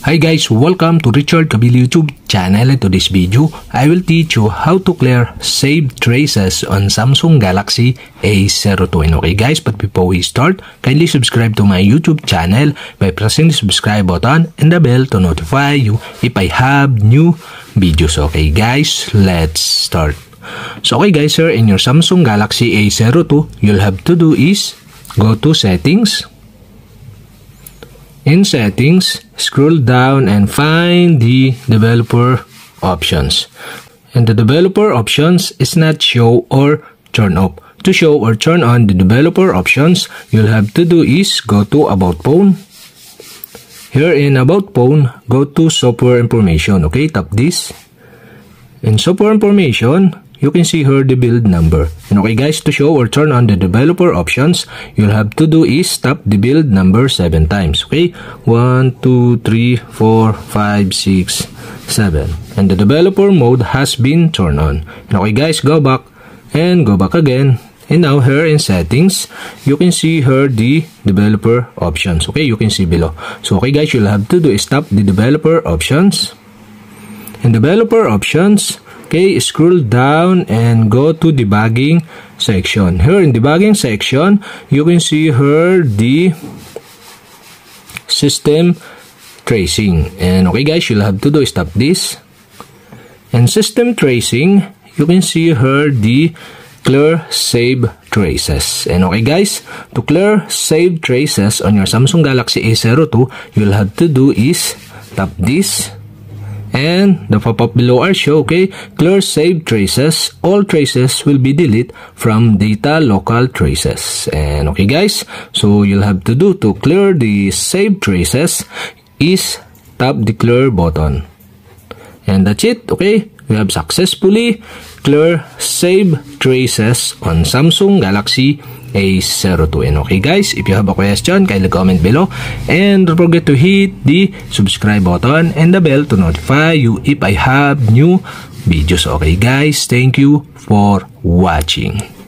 Hi guys, welcome to Richard Cabile YouTube channel. To this video, I will teach you how to clear saved traces on Samsung Galaxy A02. And okay guys, but before we start, kindly subscribe to my YouTube channel by pressing the subscribe button and the bell to notify you if I have new videos. Okay guys, let's start. So okay guys, here in your Samsung Galaxy A02, you'll have to do is go to settings. In settings, scroll down and find the developer options. And the developer options is not show or turn off. To show or turn on the developer options, you'll have to do is go to about phone. Here in about phone, go to software information. Okay, tap this. In software information, you can see here the build number. And okay guys, to show or turn on the developer options, you'll have to do is tap the build number 7 times. Okay, 1, 2, 3, 4, 5, 6, 7. And the developer mode has been turned on. And okay guys, go back and go back again. And now here in settings, you can see here the developer options. Okay, you can see below. So okay guys, you'll have to do is tap the developer options. And developer options, okay, scroll down and go to debugging section. Here in debugging section, you can see here the system tracing. And okay guys, you'll have to do is tap this. And system tracing, you can see here the clear saved traces. And okay guys, to clear saved traces on your Samsung Galaxy A02, you'll have to do is tap this. And the pop-up below are show, okay, clear saved traces, all traces will be deleted from data local traces. And okay guys, so you'll have to do to clear the saved traces is tap the clear button. And that's it, okay, we have successfully clear saved traces on Samsung Galaxy A02. And okay guys, if you have a question, kindly comment below and don't forget to hit the subscribe button and the bell to notify you if I have new videos. Okay guys, thank you for watching.